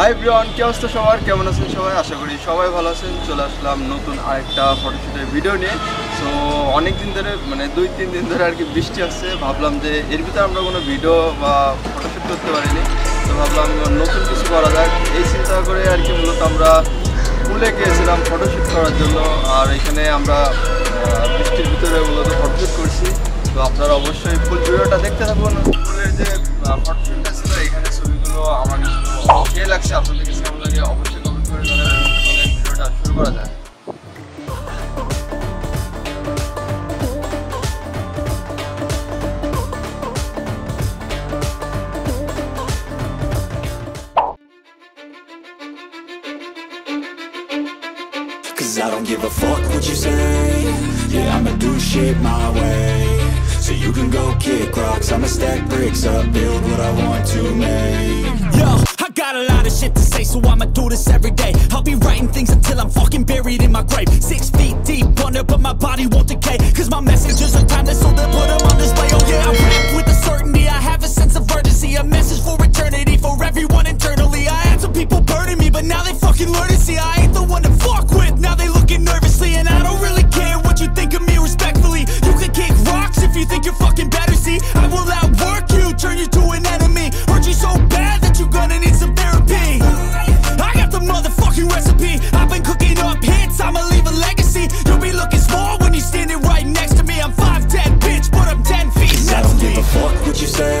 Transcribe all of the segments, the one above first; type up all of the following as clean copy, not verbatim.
Hi everyone, কি অবস্থা সবার? কেমন আছেন সবাই? আশা করি সবাই ভালো আছেন। চলে আসলাম নতুন আরেকটা ফটোশুটের ভিডিও নিয়ে। সো অনেক দিন ধরে, মানে 2-3 দিন ধরে আর কি বৃষ্টি আসছে। ভাবলাম যে এর ভিতরে আমরা কোনো ভিডিও বা ফটোশুট করতে পারিনি, তো ভাবলাম নতুন কিছু করা যাক। এই চিন্তা করে আর কি মূলত আমরা পুলে গিয়েছিলাম ফটোশুট করার জন্য, আর এখানে আমরা বৃষ্টির ভিতরে মূলত ফটোশুট করছি। তো আপনারা অবশ্যই ফুল ভিডিওটা দেখতে থাকুন। পুলের যে ফটোশুটটা ছিল, এখানে ছবিগুলো আমার কে লাগছে আপনাদের কাছে কেমন লাগে অবশ্যই কমেন্ট করে জানাবেন। ভিডিওটা শুরু করা যায়। I don't give a fuck what you say. Yeah, I'ma do shit my way. So you can go kick rocks, I'ma stack bricks up, build what I want to make. Yo, I got a lot of shit to say, so I'ma do this every day. I'll be writing things until I'm fucking buried in my grave. 6 feet deep under, but my body won't decay, cause my messages are timeless, so they'll put them on display. Oh yeah, I rap with a certainty, I have a sense of urgency, a message for eternity, for everyone internally. I had some people burning me, but now they fucking learn to see I ain't the one to fuck with. Now they looking nervously, and I don't really care what you think of me respectfully. You can kick rocks if you think you're fucking better, see? I will outwork you, turn you to an enemy. Hurt you so bad that you're gonna need some therapy. I got the motherfucking recipe. I've been cooking up hits, I'ma leave a legacy. You'll be looking small when you're standing right next to me. I'm 5'10", bitch, but I'm 10 feet next to me. I don't give a fuck what you say.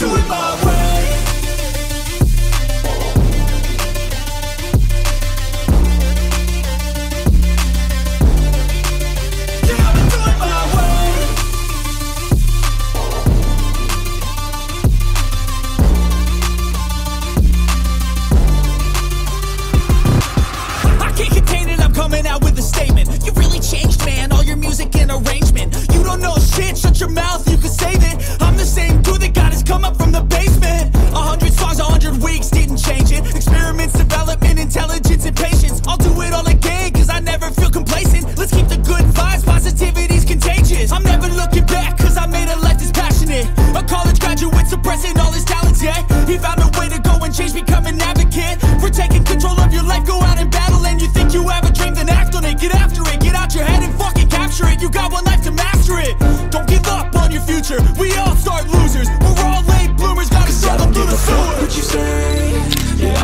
do it my way. We all start losers, we're all late bloomers, gotta struggle through the sewer. I don't give a fuck what you say, yeah,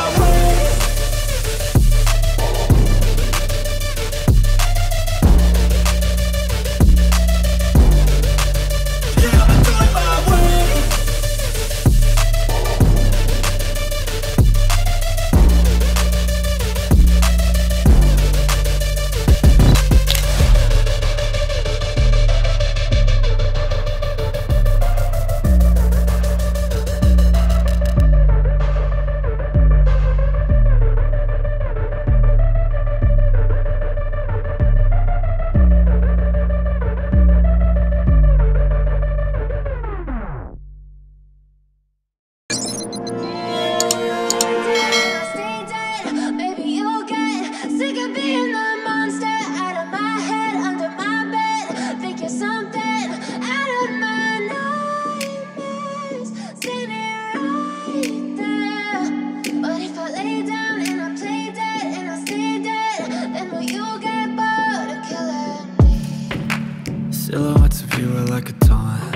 Silhouettes of you are like a taunt.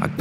I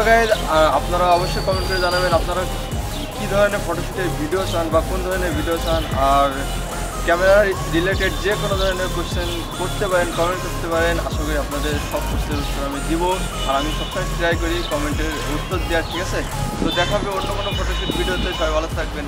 So guys, আপনারা অবশ্যই comment করে জানাবেন আপনারা কি ধরনের ফটোশুটের video চান বা কোন ধরনের ভিডিও চান আর ক্যামেরা রিলেটেড যে কোনো ধরনের কোশ্চেন করতে পারেন কমেন্ট করতে পারেন আশা করি আপনাদের সব কোশ্চেন উত্তর আমি দিব আর আমি সবসময় ট্রাই করি কমেন্টের উত্তর দেওয়ার ঠিক আছে তো দেখা হবে অন্য কোনো ফটোশুট ভিডিওতে সবাই ভালো থাকবেন